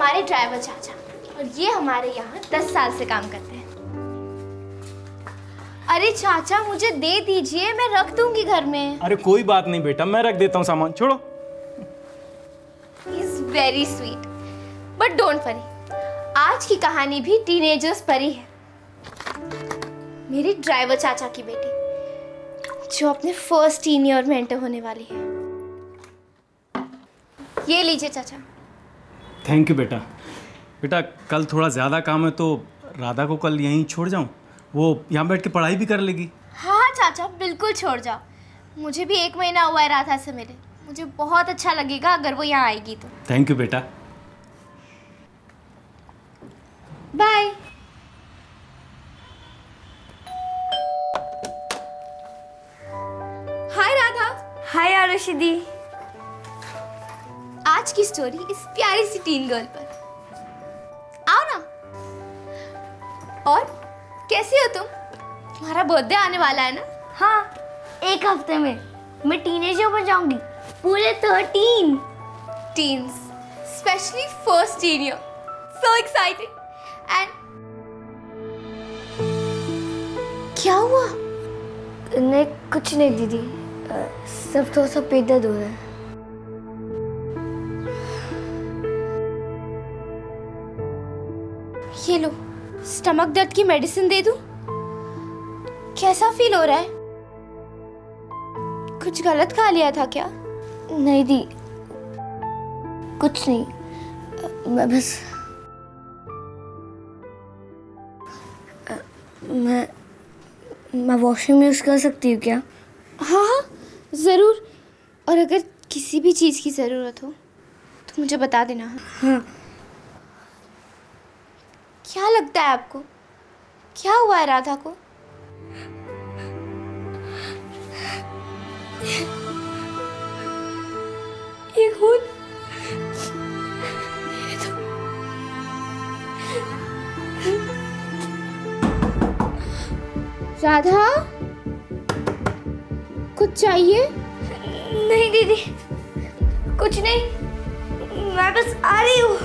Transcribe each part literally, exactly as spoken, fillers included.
हमारे ड्राइवर चाचा और ये हमारे यहाँ दस साल से काम करते हैं। अरे चाचा मुझे दे दीजिए, मैं रख दूंगी घर में। अरे कोई बात नहीं बेटा, मैं रख देता हूँ सामान, छोड़ो। Is very sweet but don't worry, आज की कहानी भी टीनेजर्स पर ही है। मेरी ड्राइवर चाचा की बेटी जो अपने फर्स्ट टीन ईयर में एंटर होने वाली है। ये लीजिए चाचा। थैंक यू बेटा। बेटा कल थोड़ा ज़्यादा काम है, तो राधा को कल यहीं छोड़ जाऊँ? वो यहाँ बैठ के पढ़ाई भी कर लेगी। हाँ चाचा बिल्कुल छोड़ जाओ, मुझे भी एक महीना हुआ है राधा से मेरे, मुझे बहुत अच्छा लगेगा अगर वो यहाँ आएगी तो। थैंक यू बेटा, bye. Hi Radha. Hi Arushi दी। आज की स्टोरी इस प्यारी सी टीन गर्ल पर। आओ ना। और कैसी हो तुम? तुम्हारा बर्थडे आने वाला है ना? हाँ, एक हफ्ते में मैं टीनेजर बन जाऊंगी, पूरे thirteen. Teens, specially first teen year, so exciting. And क्या हुआ? नहीं कुछ नहीं दीदी, सब थोड़ा सा पेट दर्द हो रहा है। ये लो, स्टमक दर्द की मेडिसिन दे दूं? कैसा फील हो रहा है? कुछ गलत खा लिया था क्या? नहीं दी, कुछ नहीं, मैं बस मैं मैं वॉशरूम यूज कर सकती हूँ क्या? हाँ हाँ जरूर, और अगर किसी भी चीज़ की ज़रूरत हो तो मुझे बता देना। हाँ। क्या लगता है आपको क्या हुआ है राधा को? ये खून, राधा कुछ चाहिए? नहीं दीदी कुछ नहीं, मैं बस आ रही हूँ।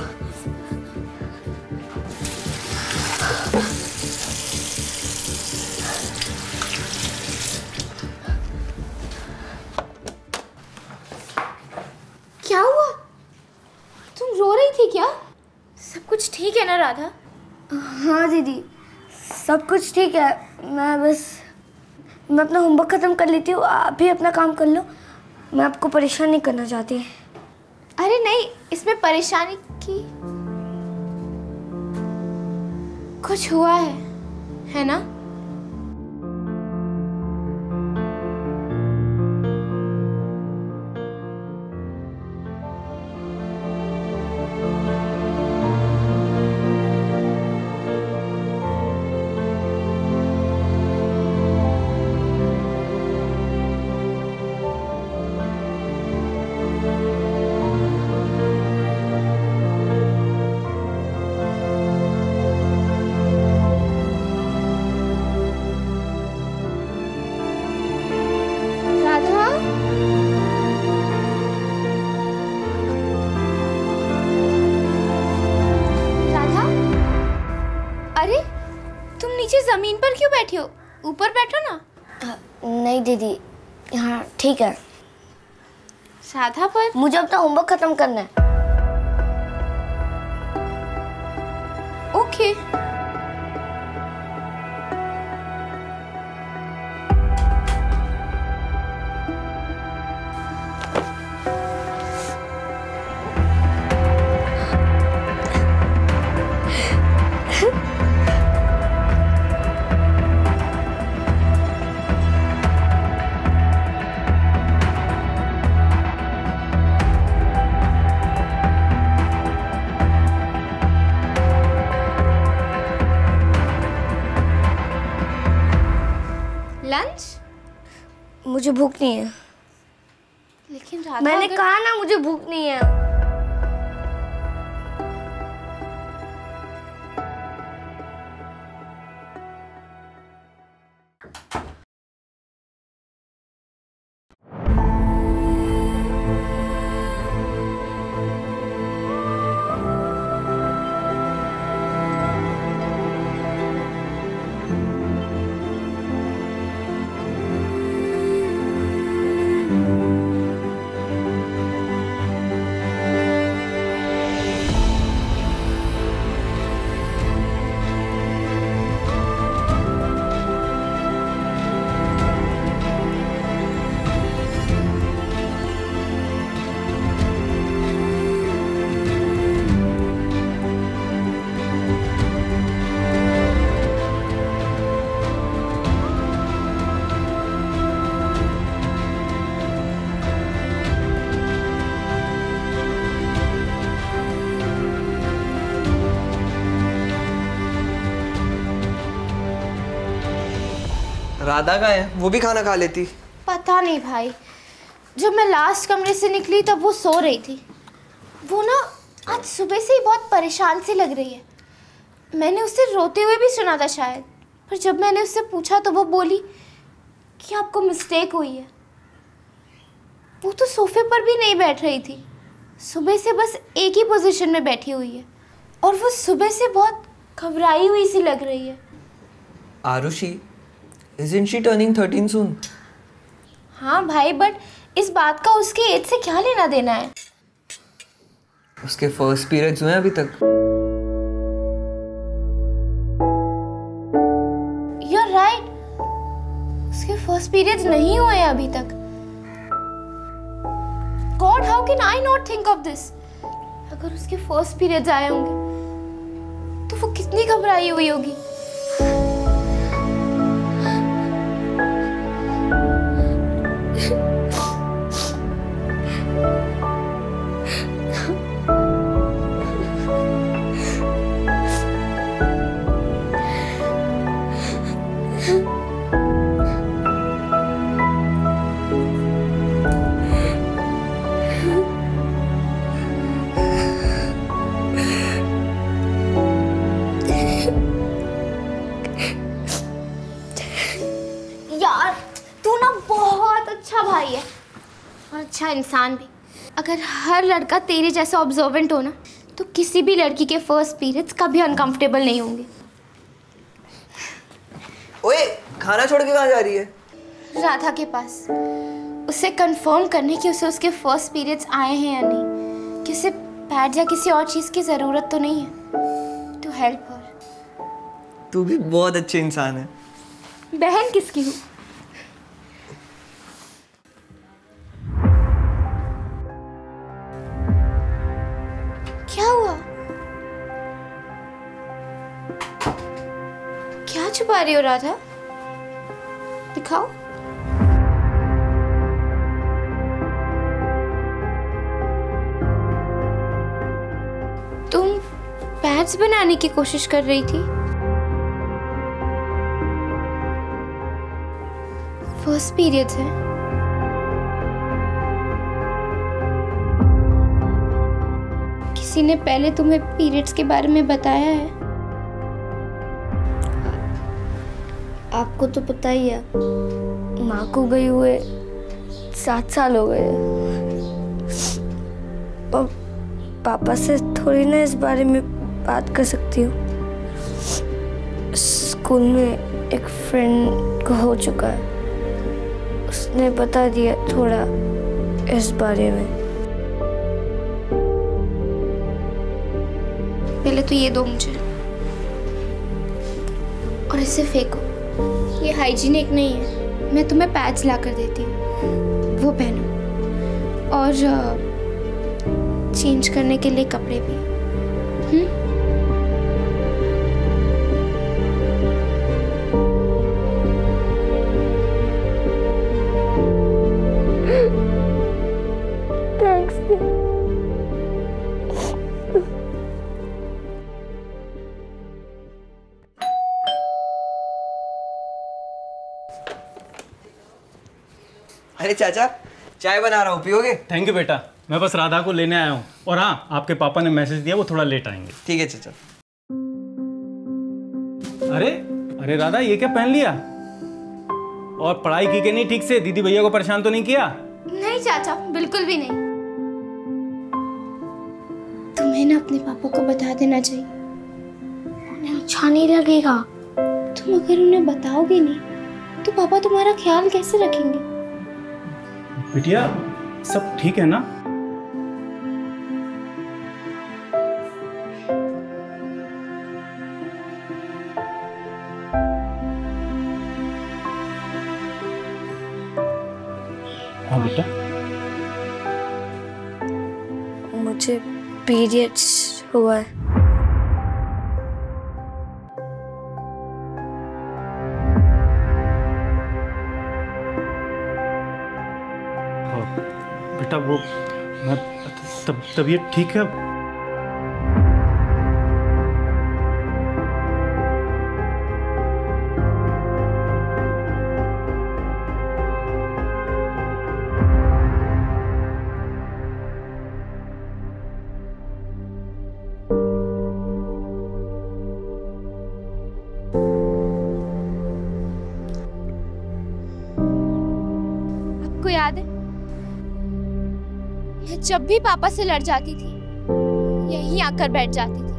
क्या हुआ? तुम रो रही थी क्या? सब कुछ ठीक है ना राधा? हाँ दीदी सब कुछ ठीक है, मैं बस मैं अपना होमवर्क खत्म कर लेती हूँ, आप भी अपना काम कर लो, मैं आपको परेशान नहीं करना चाहती। अरे नहीं, इसमें परेशानी की कुछ हुआ है, है ना? जमीन पर क्यों बैठी हो? ऊपर बैठो ना। आ, नहीं दीदी यहाँ ठीक है। साधा पर मुझे अपना होमवर्क खत्म करना है। Okay lunch? मुझे भूख नहीं है। लेकिन राधा मैंने अगर... कहा ना मुझे भूख नहीं है। राधा का है, वो भी खाना खा लेती। पता नहीं भाई, जब मैं लास्ट कमरे से निकली तब वो सो रही थी। वो ना आज सुबह से ही बहुत परेशान सी लग रही है। मैंने उसे रोते हुए भी सुना था शायद, पर जब मैंने उससे पूछा तो वो बोली कि आपको मिस्टेक हुई है। वो तो सोफे पर भी नहीं बैठ रही थी, सुबह से बस एक ही पोजीशन में बैठी हुई है और वो सुबह से बहुत घबराई हुई सी लग रही है। Arushi, isn't she turning thirteen soon? हाँ भाई, बट इस बात का उसकी एज से क्या लेना देना है? उसके फर्स्ट पीरियड्स हुए हैं अभी तक। You're right, उसके फर्स्ट पीरियड्स नहीं हुए हैं अभी तक। God, how can I not think of this? अगर उसके फर्स्ट पीरियड्स आए होंगे तो वो कितनी घबराई हुई होगी। अच्छा इंसान भी। अगर हर लड़का तेरे जैसा ऑब्जर्वेंट हो ना, तो किसी भी लड़की के फर्स्ट पीरियड्स कभी अनकंफर्टेबल नहीं होंगे। ओए, खाना छोड़ के कहाँ जा रही है? राधा के पास, उसे कंफर्म करने कि उसे उसके फर्स्ट पीरियड्स आए हैं या नहीं, कि उसे पैड या किसी और चीज की जरूरत तो नहीं है। To help her. तू भी बहुत अच्छे इंसान है। बहन किसकी हूँ? क्या हुआ? क्या छुपा रही हो राधा? दिखाओ। तुम पैड्स बनाने की कोशिश कर रही थी? फर्स्ट पीरियड है। किसी ने पहले तुम्हें पीरियड्स के बारे में बताया है? आपको तो पता ही है, माँ को गए हुए सात साल हो गए और पापा से थोड़ी ना इस बारे में बात कर सकती हूँ। स्कूल में एक फ्रेंड को हो चुका है, उसने बता दिया थोड़ा इस बारे में। पहले तो ये दो मुझे और इसे फेंको, ये हाइजीनिक नहीं है। मैं तुम्हें पैड्स ला कर देती हूँ, वो पहनो और चेंज करने के लिए कपड़े भी। हम्म, अरे चाचा, चाय बना रहा हूँ, पियोगे? थैंक यू बेटा, मैं बस राधा को लेने आया हूँ। और हाँ, आपके पापा ने मैसेज दिया, वो थोड़ा लेट आएंगे। ठीक है चाचा। अरे अरे राधा, ये क्या पहन लिया? और पढ़ाई की के नहीं ठीक से? दीदी भैया को परेशान तो नहीं किया? नहीं चाचा, बिल्कुल भी नहीं। तुम्हें ना अपने पापा को बता देना चाहिए, उन्हें अच्छा नहीं लगेगा। तुम अगर उन्हें बताओगे नहीं तो पापा तुम्हारा ख्याल कैसे रखेंगे? बिटिया, सब ठीक है ना? हाँ बेटा, मुझे पीरियड्स हुआ है। बेटा वो मैं तब तबीयत ठीक है? याद है, मैं जब भी पापा से लड़ जाती थी यहीं आकर बैठ जाती थी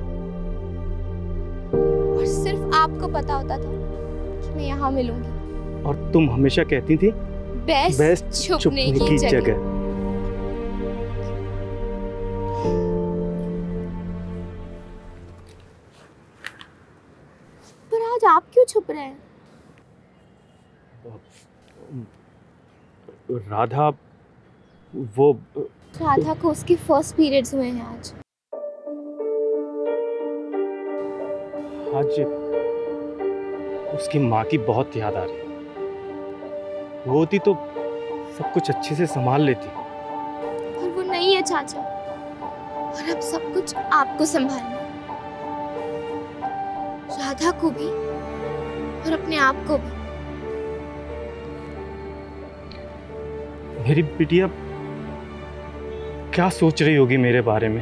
और सिर्फ आपको पता होता था कि मैं यहाँ मिलूंगी। और तुम हमेशा कहती थी बेस्ट, बेस्ट छुपने, छुपने की, की जगह। आप क्यों छुप रहे हैं? राधा वो राधा को उसके फर्स्ट पीरियड्स हुए हैं आज। आज उसकी माँ की बहुत याद आ रही है। वो होती तो सब कुछ अच्छे से संभाल लेती और वो नहीं है चाचा, और अब सब कुछ आपको संभालना। राधा को भी और अपने आप को भी। मेरी बिटिया क्या सोच रही होगी मेरे बारे में?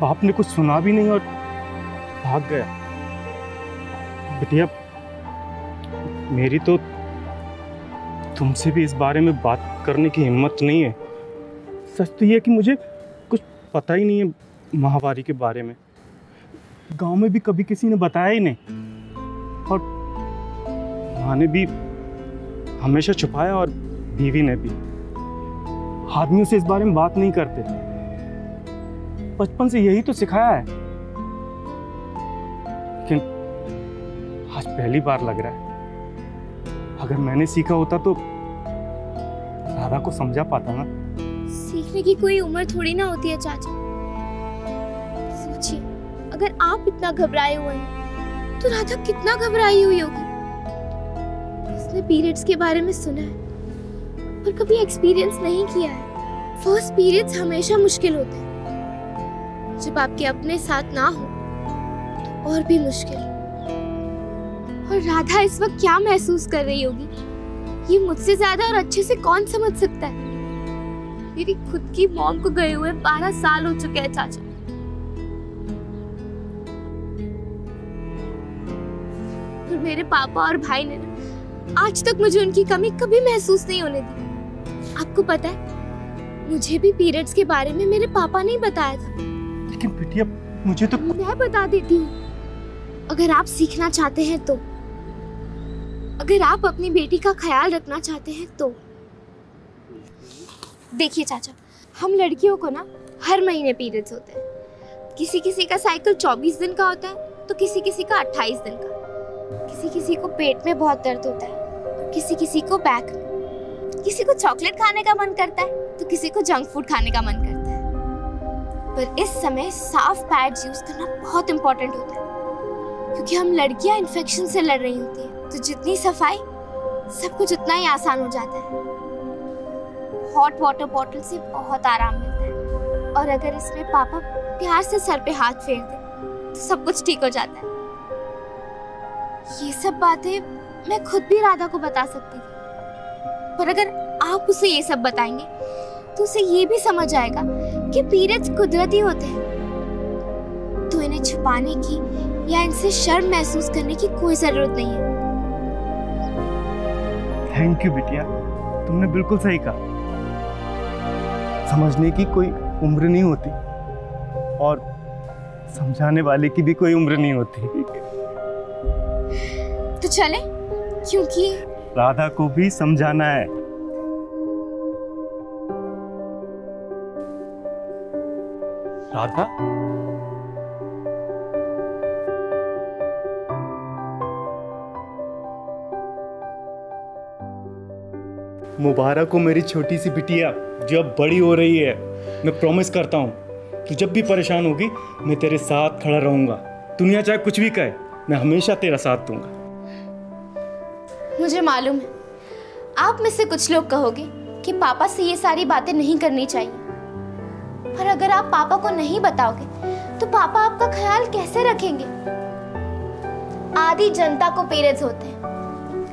बाप ने कुछ सुना भी नहीं और भाग गया। बिटिया मेरी तो तुमसे भी इस बारे में बात करने की हिम्मत नहीं है। सच तो ये कि मुझे कुछ पता ही नहीं है महावारी के बारे में। गांव में भी कभी किसी ने बताया ही नहीं और माँ ने भी हमेशा छुपाया और बीवी ने भी। आदमियों से इस बारे में बात नहीं करते। बचपन से यही तो सिखाया है, लेकिन आज पहली बार लग रहा है अगर मैंने सीखा होता तो राधा को समझा पाता ना। सीखने की कोई उम्र थोड़ी ना होती है चाचा। सोचिए अगर आप इतना घबराए हुए हैं तो राधा कितना घबराई हुई होगी। उसने पीरियड्स के बारे में सुना है पर कभी एक्सपीरियंस नहीं किया है। फर्स्ट पीरियड्स हमेशा मुश्किल होते हैं। जब आपके अपने साथ ना हो तो और भी मुश्किल। और राधा इस वक्त क्या महसूस कर रही होगी ये मुझसे ज्यादा और अच्छे से कौन समझ सकता है। मेरी खुद की मॉम को गए हुए बारह साल हो चुके हैं चाचा। मेरे पापा और भाई ने ना आज तक मुझे उनकी कमी कभी महसूस नहीं होने दी। आपको पता है मुझे भी पीरियड्स के बारे में मेरे पापा ने ही बताया था। लेकिन बिटिया मुझे तो मैं बता देती हूँ अगर आप सीखना चाहते हैं तो। अगर आप अपनी बेटी का ख्याल रखना चाहते हैं तो। देखिए चाचा हम लड़कियों को ना हर महीने पीरियड्स होते हैं। किसी किसी का साइकिल चौबीस दिन का होता है तो किसी किसी का अट्ठाईस दिन का। किसी किसी को पेट में बहुत दर्द होता है, किसी किसी को बैक में। किसी को चॉकलेट खाने का मन करता है तो किसी को जंक फूड खाने का मन करता है। पर इस समय साफ पैड्स यूज करना बहुत इम्पोर्टेंट होता है क्योंकि हम लड़कियां इन्फेक्शन से लड़ रही होती हैं। तो जितनी सफाई सब कुछ उतना ही आसान हो जाता है। हॉट वाटर बॉटल से बहुत आराम मिलता है और अगर इसमें पापा प्यार से सर पे हाथ फेर दें तो सब कुछ ठीक हो जाता है। ये सब बातें मैं खुद भी राधा को बता सकती थी पर अगर आप उसे ये सब बताएंगे तो उसे ये भी समझ आएगा कि पीरियड्स कुदरती होते हैं। तो इन्हें छुपाने की या इनसे शर्म महसूस करने की कोई जरूरत नहीं है। थैंक यू बिटिया, तुमने बिल्कुल सही कहा। समझने की कोई उम्र नहीं होती और समझाने वाले की भी कोई उम्र नहीं होती। तो चले क्योंकि राधा को भी समझाना है। राधा मुबारक हो मेरी छोटी सी बिटिया जो अब बड़ी हो रही है। मैं प्रॉमिस करता हूँ तू जब भी परेशान होगी मैं तेरे साथ खड़ा रहूंगा। दुनिया चाहे कुछ भी कहे मैं हमेशा तेरा साथ दूंगा। मुझे मालूम है आप में से कुछ लोग कहोगे कि पापा से ये सारी बातें नहीं करनी चाहिए पर अगर आप पापा को नहीं बताओगे तो पापा आपका ख्याल कैसे रखेंगे। आधी जनता को पीरियड्स होते हैं,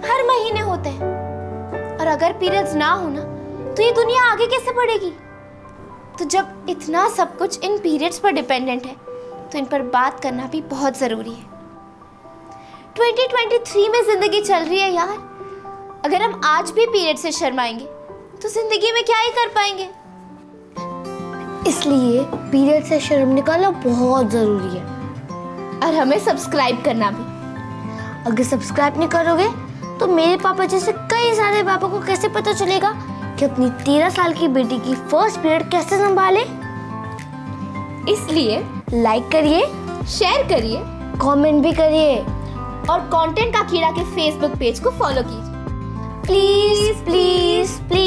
हर महीने होते हैं और अगर पीरियड्स ना हो ना तो ये दुनिया आगे कैसे बढ़ेगी। तो जब इतना सब कुछ इन पीरियड्स पर डिपेंडेंट है तो इन पर बात करना भी बहुत जरूरी है। ट्वेंटी ट्वेंटी थ्री में जिंदगी चल रही है यार। अगर हम आज भी पीरियड से शर्माएंगे तो जिंदगी में क्या ही कर पाएंगे। इसलिए पीरियड से शर्म निकालना बहुत जरूरी है और हमें सब्सक्राइब करना भी। अगर सब्सक्राइब नहीं करोगे तो मेरे पापा जैसे कई सारे पापा को कैसे पता चलेगा कि अपनी तेरह साल की बेटी की फर्स्ट पीरियड कैसे संभाले। इसलिए लाइक करिए, शेयर करिए, कमेंट भी करिए और कंटेंट का कीड़ा के फेसबुक पेज को फॉलो कीजिए। Please please please